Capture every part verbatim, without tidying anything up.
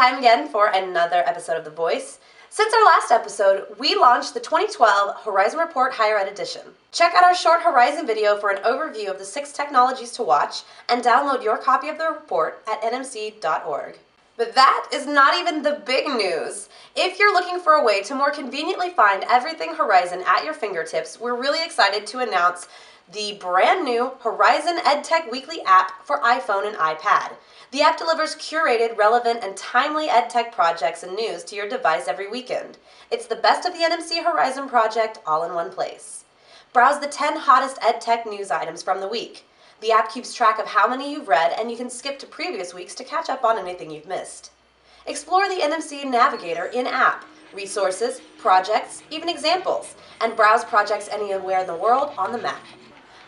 time again for another episode of The Voice. Since our last episode, we launched the twenty twelve Horizon Report Higher Ed Edition. Check out our short Horizon video for an overview of the six technologies to watch and download your copy of the report at N M C dot org. But that is not even the big news. If you're looking for a way to more conveniently find everything Horizon at your fingertips, we're really excited to announce the brand new Horizon EdTech Weekly app for iPhone and iPad. The app delivers curated, relevant, and timely EdTech projects and news to your device every weekend. It's the best of the N M C Horizon project all in one place. Browse the ten hottest EdTech news items from the week. The app keeps track of how many you've read, and you can skip to previous weeks to catch up on anything you've missed. Explore the N M C Navigator in-app, resources, projects, even examples, and browse projects anywhere in the world on the map.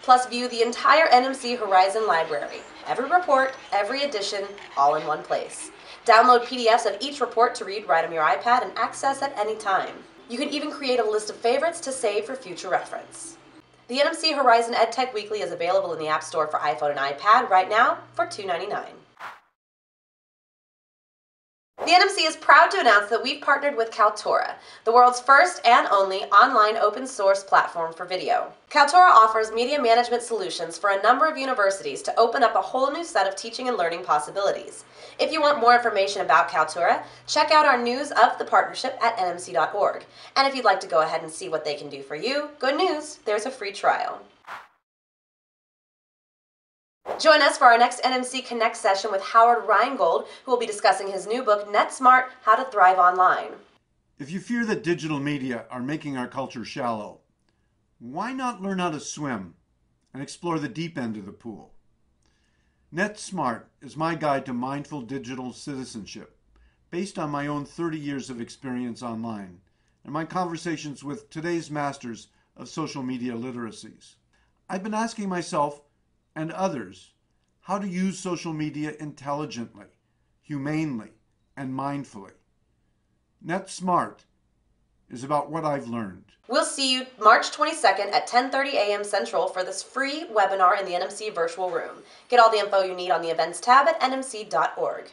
Plus, view the entire N M C Horizon library, every report, every edition, all in one place. Download P D Fs of each report to read right on your iPad and access at any time. You can even create a list of favorites to save for future reference. The N M C Horizon EdTech Weekly is available in the App Store for iPhone and iPad right now for two ninety-nine. The N M C is proud to announce that we've partnered with Kaltura, the world's first and only online open source platform for video. Kaltura offers media management solutions for a number of universities to open up a whole new set of teaching and learning possibilities. If you want more information about Kaltura, check out our news of the partnership at N M C dot org. And if you'd like to go ahead and see what they can do for you, good news, there's a free trial. Join us for our next N M C Connect session with Howard Rheingold, who will be discussing his new book, Net Smart, How to Thrive Online. If you fear that digital media are making our culture shallow, why not learn how to swim and explore the deep end of the pool? Net Smart is my guide to mindful digital citizenship, based on my own thirty years of experience online and my conversations with today's masters of social media literacies. I've been asking myself and others how to use social media intelligently, humanely, and mindfully. Net Smart is about what I've learned. We'll see you March twenty-second at ten thirty a m Central for this free webinar in the N M C Virtual Room. Get all the info you need on the events tab at N M C dot org.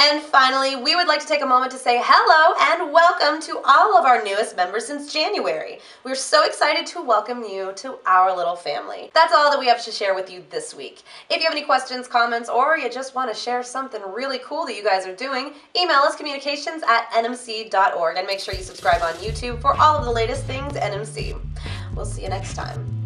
And finally, we would like to take a moment to say hello and welcome to all of our newest members since January. We're so excited to welcome you to our little family. That's all that we have to share with you this week. If you have any questions, comments, or you just want to share something really cool that you guys are doing, email us communications at N M C dot org and make sure you subscribe on YouTube for all of the latest things N M C. We'll see you next time.